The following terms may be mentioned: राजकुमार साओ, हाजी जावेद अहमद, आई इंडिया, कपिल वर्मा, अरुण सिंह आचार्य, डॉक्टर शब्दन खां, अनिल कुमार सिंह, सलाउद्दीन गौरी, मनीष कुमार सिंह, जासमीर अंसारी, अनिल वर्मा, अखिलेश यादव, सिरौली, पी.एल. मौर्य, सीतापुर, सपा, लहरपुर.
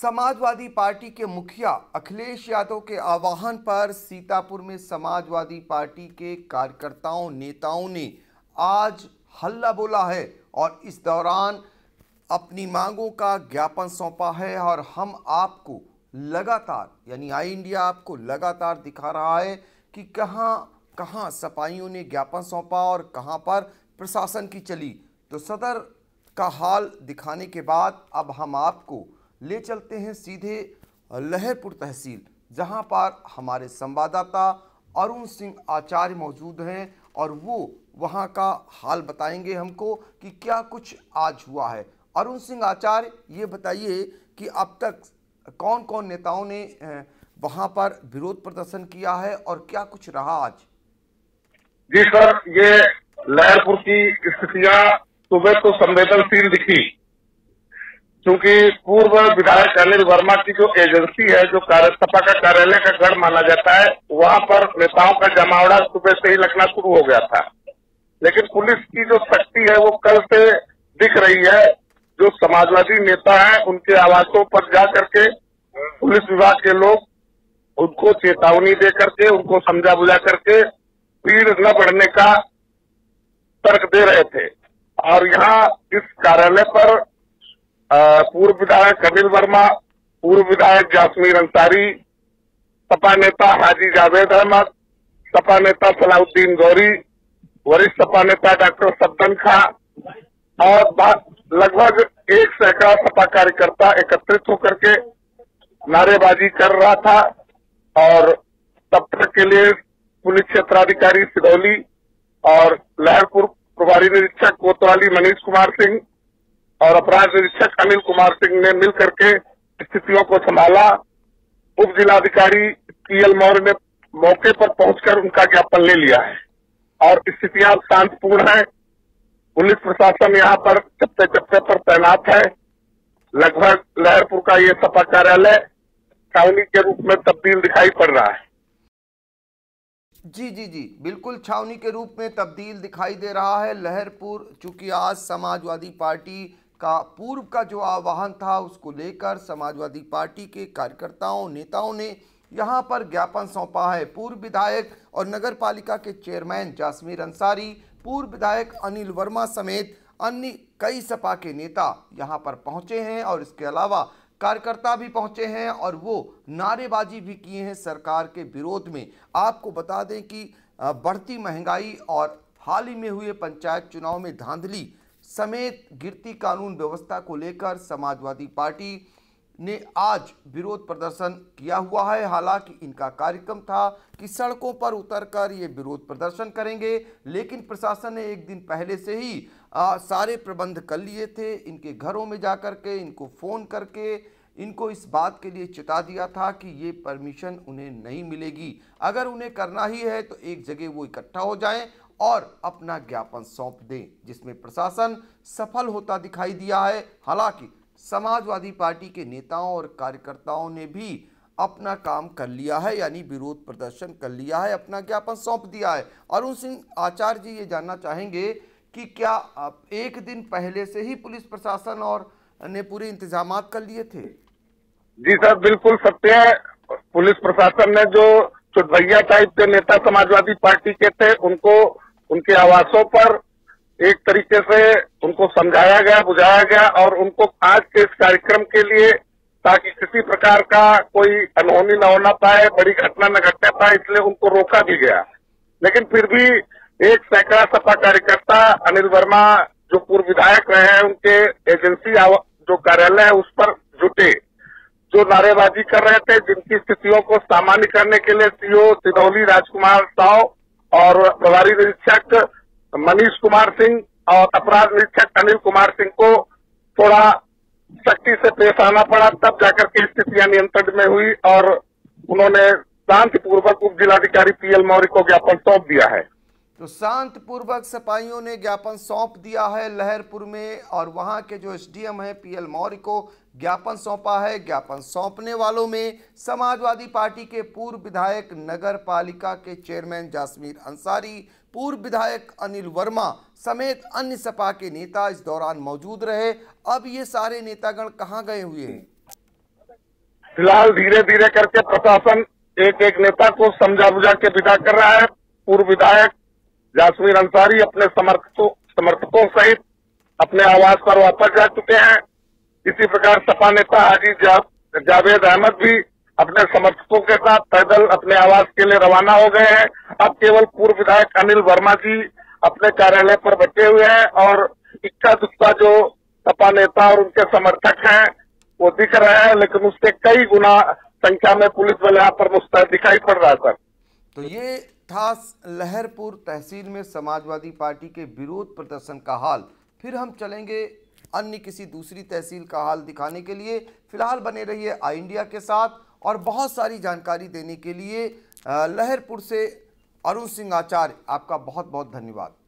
Samajwadi party के मुखिया अखिलेश यादव के आह्वान पर सीतापुर में समाजवादी पार्टी के कार्यकर्ताओं नेताओं ने आज हल्ला बोला है और इस दौरान अपनी मांगों का ज्ञापन सौंपा है। और हम आपको लगातार यानी आई इंडिया आपको लगातार दिखा रहा है कि कहां कहां सपाइयों ने ज्ञापन सौंपा और कहां पर प्रशासन की चली। तो सदर का हाल दिखाने के बाद अब हम आपको ले चलते हैं सीधे लहरपुर तहसील, जहां पर हमारे संवाददाता अरुण सिंह आचार्य मौजूद हैं और वो वहां का हाल बताएंगे हमको कि क्या कुछ आज हुआ है। अरुण सिंह आचार्य, ये बताइए कि अब तक कौन कौन नेताओं ने वहां पर विरोध प्रदर्शन किया है और क्या कुछ रहा आज? जी सर, ये लहरपुर की स्थितियां सुबह तो संवेदनशील दिखी, क्योंकि पूर्व विधायक अनिल वर्मा की जो एजेंसी है, जो सपा का कार्यालय का गढ़ माना जाता है, वहां पर नेताओं का जमावड़ा सुबह से ही लगना शुरू हो गया था। लेकिन पुलिस की जो सख्ती है वो कल से दिख रही है। जो समाजवादी नेता है उनके आवासों पर जा करके पुलिस विभाग के लोग उनको चेतावनी दे करके, उनको समझा बुझा करके भीड़ न बढ़ने का तर्क दे रहे थे। और यहाँ इस कार्यालय पर पूर्व विधायक कपिल वर्मा, पूर्व विधायक जासमीर अंसारी, सपा नेता हाजी जावेद अहमद, सपा नेता सलाउद्दीन गौरी, वरिष्ठ सपा नेता डॉक्टर शब्दन खां और लगभग 100 सपा कार्यकर्ता एकत्रित होकर के नारेबाजी कर रहा था। और तब तक के लिए पुलिस क्षेत्राधिकारी सिरौली और लहरपुर प्रभारी निरीक्षक कोतवाली मनीष कुमार सिंह और अपराध निरीक्षक अनिल कुमार सिंह ने मिलकर के स्थितियों को संभाला। उप जिलाधिकारी पी.एल. मौर्य ने मौके पर पहुंचकर उनका ज्ञापन ले लिया है और स्थितियां शांतिपूर्ण है। पुलिस प्रशासन यहां पर चप्पे चप्पे पर तैनात है। लगभग लहरपुर का ये सपा कार्यालय छावनी के रूप में तब्दील दिखाई पड़ रहा है। जी जी जी, बिल्कुल छावनी के रूप में तब्दील दिखाई दे रहा है लहरपुर। चूंकि आज समाजवादी पार्टी का पूर्व का जो आह्वान था उसको लेकर समाजवादी पार्टी के कार्यकर्ताओं नेताओं ने यहां पर ज्ञापन सौंपा है। पूर्व विधायक और नगर पालिका के चेयरमैन जासमीर अंसारी, पूर्व विधायक अनिल वर्मा समेत अन्य कई सपा के नेता यहां पर पहुंचे हैं और इसके अलावा कार्यकर्ता भी पहुंचे हैं और वो नारेबाजी भी किए हैं सरकार के विरोध में। आपको बता दें कि बढ़ती महंगाई और हाल ही में हुए पंचायत चुनाव में धांधली समेत गिरती कानून व्यवस्था को लेकर समाजवादी पार्टी ने आज विरोध प्रदर्शन किया हुआ है। हालांकि इनका कार्यक्रम था कि सड़कों पर उतरकर ये विरोध प्रदर्शन करेंगे, लेकिन प्रशासन ने एक दिन पहले से ही सारे प्रबंध कर लिए थे। इनके घरों में जाकर के इनको फ़ोन करके इनको इस बात के लिए चिता दिया था कि ये परमिशन उन्हें नहीं मिलेगी। अगर उन्हें करना ही है तो एक जगह वो इकट्ठा हो जाएं और अपना ज्ञापन सौंप दें, जिसमें प्रशासन सफल होता दिखाई दिया है। हालांकि समाजवादी पार्टी के नेताओं और कार्यकर्ताओं ने भी अपना काम कर लिया है, यानी विरोध प्रदर्शन कर लिया है, अपना ज्ञापन सौंप दिया है। अरुण सिंह आचार्य जी, ये जानना चाहेंगे कि क्या एक दिन पहले से ही पुलिस प्रशासन और ने पूरे इंतजाम कर लिए थे? जी सर, बिल्कुल सत्य है। पुलिस प्रशासन ने जो चुटभैया टाइप के नेता समाजवादी पार्टी के थे उनको उनके आवासों पर एक तरीके से उनको समझाया गया, बुझाया गया और उनको आज के इस कार्यक्रम के लिए, ताकि किसी प्रकार का कोई अनहोनी न होना पाए, बड़ी घटना न घटने पाए, इसलिए उनको रोका भी गया। लेकिन फिर भी 100 सपा कार्यकर्ता अनिल वर्मा जो पूर्व विधायक रहे हैं उनके एजेंसी जो कार्यालय है उस पर जुटे, जो नारेबाजी कर रहे थे, जिनकी स्थितियों को सामान्य करने के लिए सीओ सिरौली राजकुमार साओ और प्रभारी निरीक्षक मनीष कुमार सिंह और अपराध निरीक्षक अनिल कुमार सिंह को थोड़ा सख्ती से पेश आना पड़ा। तब जाकर के स्थितियां नियंत्रण में हुई और उन्होंने शांतिपूर्वक उप जिलाधिकारी पी.एल. मौर्य को ज्ञापन सौंप दिया है। तो शांतिपूर्वक सपाइयों ने ज्ञापन सौंप दिया है लहरपुर में और वहां के जो एसडीएम है पी.एल. मौर्य को ज्ञापन सौंपा है। ज्ञापन सौंपने वालों में समाजवादी पार्टी के पूर्व विधायक नगर पालिका के चेयरमैन जासमीर अंसारी, पूर्व विधायक अनिल वर्मा समेत अन्य सपा के नेता इस दौरान मौजूद रहे। अब ये सारे नेतागण कहाँ गए हुए हैं? फिलहाल धीरे धीरे करके प्रशासन एक एक नेता को समझा बुझा के विदा कर रहा है। पूर्व विधायक जासमीर अंसारी अपने समर्थकों सहित अपने आवास पर वापस जा चुके हैं। इसी प्रकार सपा नेता हाजी जावेद अहमद भी अपने समर्थकों के साथ पैदल अपने आवास के लिए रवाना हो गए हैं। अब केवल पूर्व विधायक अनिल वर्मा जी अपने कार्यालय पर बचे हुए हैं और इक्का दुक्का जो सपा नेता और उनके समर्थक हैं वो दिख रहे हैं, लेकिन उससे कई गुना संख्या में पुलिस बल यहाँ पर मुस्तैद दिखाई पड़ रहा है। सर, तो ये था लहरपुर तहसील में समाजवादी पार्टी के विरोध प्रदर्शन का हाल। फिर हम चलेंगे अन्य किसी दूसरी तहसील का हाल दिखाने के लिए। फिलहाल बने रहिए आई इंडिया के साथ और बहुत सारी जानकारी देने के लिए लहरपुर से अरुण सिंह आचार्य, आपका बहुत बहुत धन्यवाद।